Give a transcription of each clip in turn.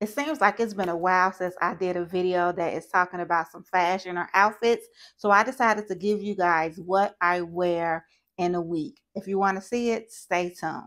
It seems like it's been a while since I did a video that is talking about some fashion or outfits. So I decided to give you guys what I wear in a week. If you want to see it, stay tuned.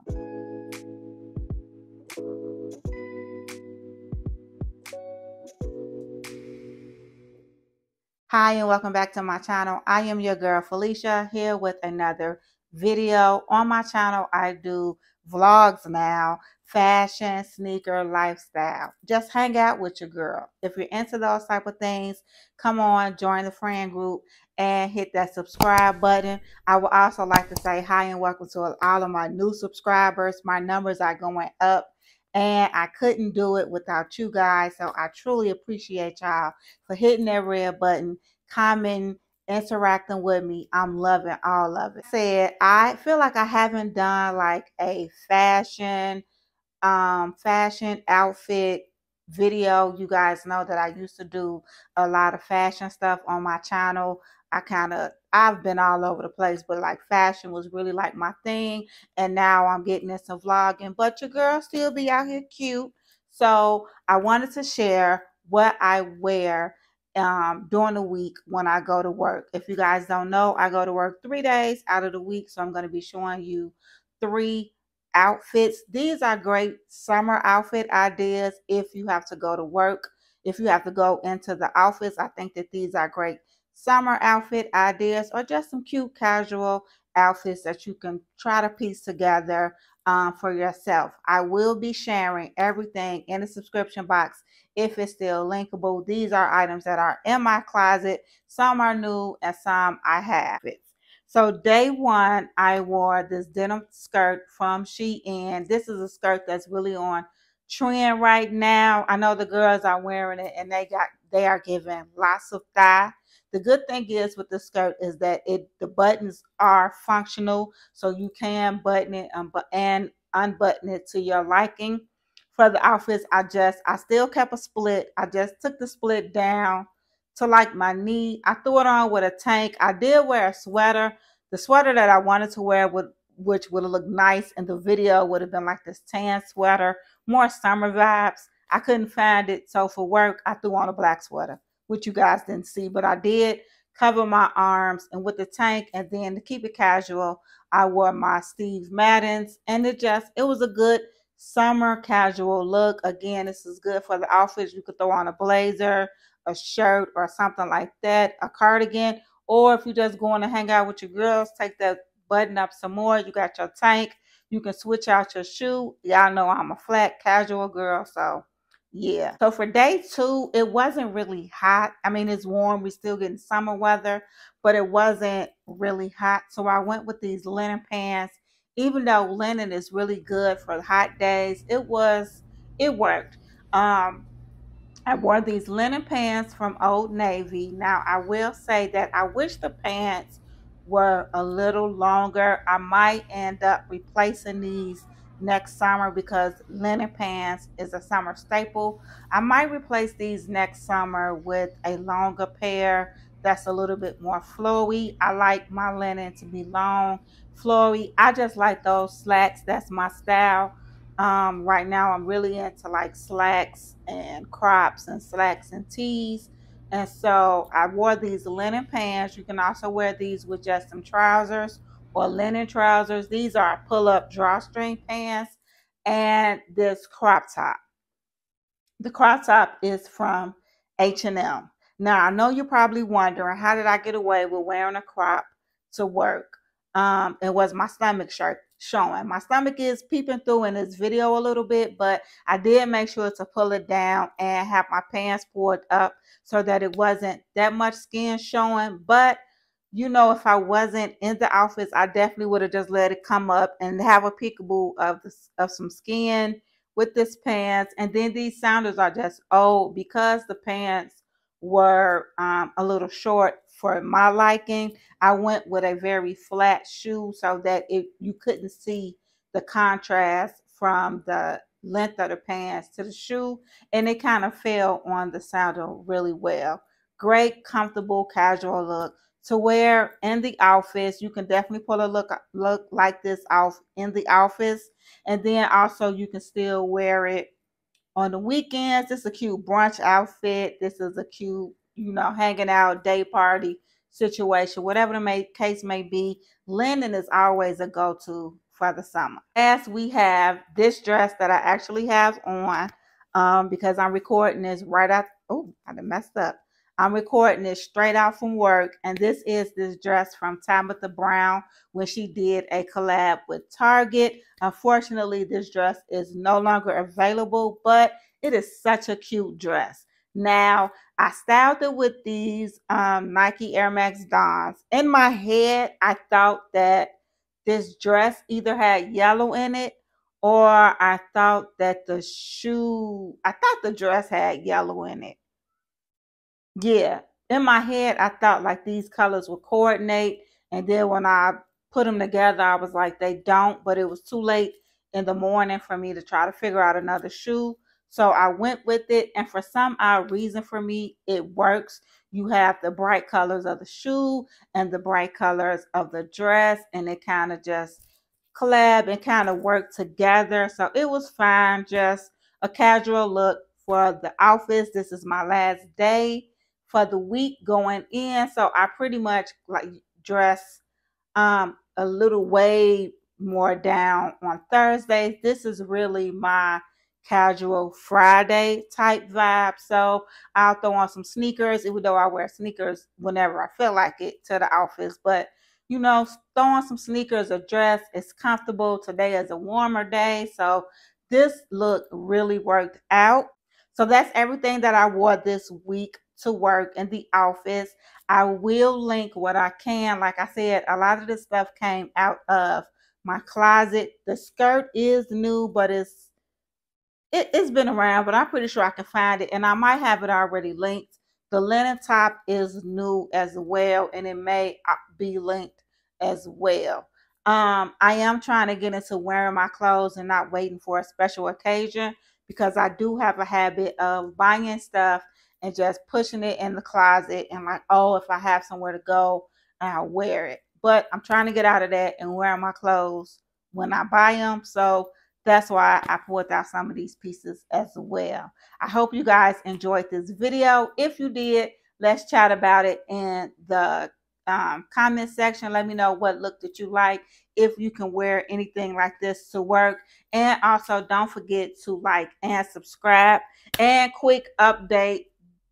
Hi, and welcome back to my channel. I am your girl Felicia, here with another video. On my channel, I do vlogs now, fashion, sneaker, lifestyle. Just hang out with your girl. If you're into those type of things, come on, join the friend group and hit that subscribe button. I would also like to say hi and welcome to all of my new subscribers. My numbers are going up and I couldn't do it without you guys. So I truly appreciate y'all for hitting that red button, commenting, interacting with me. I'm loving all of it. I feel like I haven't done like a fashion outfit video. You guys know that I used to do a lot of fashion stuff on my channel. I've been all over the place, but like fashion was really like my thing, and now I'm getting into vlogging, but your girl still be out here cute. So I wanted to share what I wear during the week when I go to work. If you guys don't know, I go to work 3 days out of the week, so I'm going to be showing you 3 outfits. These are great summer outfit ideas if you have to go to work, if you have to go into the office. I think that these are great summer outfit ideas, or just some cute casual outfits that you can try to piece together for yourself. I will be sharing everything in the subscription box if it's still linkable. These are items that are in my closet. Some are new and some I have. So day one, I wore this denim skirt from Shein. This is a skirt that's really on trend right now. I know the girls are wearing it and they are giving lots of thigh. The good thing is with the skirt is that the buttons are functional, so you can button it and unbutton it to your liking. For the outfits, I still kept a split. I just took the split down to like my knee. I threw it on with a tank. I did wear a sweater. The sweater that I wanted to wear, which would have looked nice in the video, would have been like this tan sweater, more summer vibes. I couldn't find it, so for work, I threw on a black sweater, which you guys didn't see, but I did cover my arms and with the tank, and then to keep it casual, I wore my Steve Maddens, and it was a good summer casual look. Again, this is good for the outfits. You could throw on a blazer, a shirt, or something like that, a cardigan, or if you just going to hang out with your girls, take that button up some more. You got your tank. You can switch out your shoe. Y'all know I'm a flat casual girl, so yeah. So for day two, it wasn't really hot. I mean, it's warm. We're still getting summer weather, but it wasn't really hot. So I went with these linen pants. Even though linen is really good for hot days, it worked. I wore these linen pants from Old Navy. Now, I will say that I wish the pants were a little longer. I might end up replacing these next summer because linen pants is a summer staple. I might replace these next summer with a longer pair that's a little bit more flowy. I like my linen to be long, flowy. I just like those slacks. That's my style. Right now I'm really into like slacks and crops and slacks and tees. And so I wore these linen pants. You can also wear these with just some trousers or linen trousers. These are pull-up drawstring pants, and this crop top. The crop top is from H&M. Now, I know you're probably wondering, how did I get away with wearing a crop to work? It was my stomach showing. My stomach is peeping through in this video a little bit, but I did make sure to pull it down and have my pants pulled up so that it wasn't that much skin showing. But you know, if I wasn't in the outfits, I definitely would have just let it come up and have a peekaboo of some skin with this pants. And then these sandals are just old because the pants were a little short for my liking. I went with a very flat shoe so that you couldn't see the contrast from the length of the pants to the shoe, and it kind of fell on the sandal really well. Great, comfortable, casual look to wear in the office. You can definitely pull a look like this off in the office, and then also you can still wear it on the weekends. This is a cute brunch outfit. This is a cute, hanging out, day party situation, whatever the case may be. Linen is always a go-to for the summer. As we have this dress that I actually have on, because I'm recording this right out. Oh, I done messed up. I'm recording this straight out from work, and this is this dress from Tabitha Brown when she did a collab with Target. Unfortunately, this dress is no longer available, but it is such a cute dress. Now, I styled it with these Nike Air Max Dons. In my head, I thought that this dress either had yellow in it, or I thought that the dress had yellow in it. Yeah, in my head, I thought like these colors would coordinate. And then when I put them together, I was like, they don't. But it was too late in the morning for me to try to figure out another shoe. So I went with it. And for some odd reason for me, it works. You have the bright colors of the shoe and the bright colors of the dress. And it kind of just collab and kind of work together. So it was fine. Just a casual look for the office. This is my last day for the week going in, so I pretty much like dress a little way more down on Thursdays. This is really my casual Friday type vibe, so I'll throw on some sneakers, even though I wear sneakers whenever I feel like it to the office. But throw on some sneakers, a dress, it's comfortable. Today is a warmer day, so this look really worked out. So that's everything that I wore this week to work in the office. I will link what I can. Like I said, a lot of this stuff came out of my closet. The skirt is new, but it's been around, but I'm pretty sure I can find it, and I might have it already linked. The linen top is new as well, and it may be linked as well. I am trying to get into wearing my clothes and not waiting for a special occasion, because I do have a habit of buying stuff and just pushing it in the closet and like, oh, if I have somewhere to go, I'll wear it. But I'm trying to get out of that and wearing my clothes when I buy them. So that's why I pulled out some of these pieces as well. I hope you guys enjoyed this video. If you did, let's chat about it in the comment section. Let me know what look that you like, if you can wear anything like this to work. And also don't forget to like and subscribe. And quick update,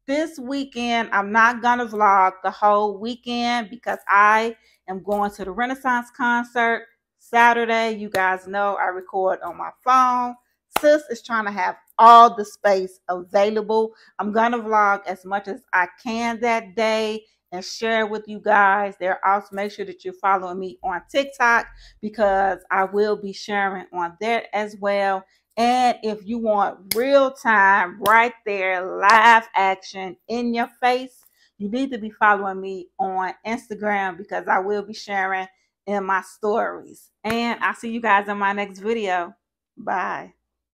this weekend I'm not gonna vlog the whole weekend because I am going to the Renaissance concert Saturday. You guys know I record on my phone. Sis is trying to have all the space available. I'm gonna vlog as much as I can that day and share with you guys. There, also make sure that you're following me on TikTok, because I will be sharing on there as well. And if you want real time, right there, live action in your face, you need to be following me on Instagram, because I will be sharing in my stories. And I'll see you guys in my next video. Bye.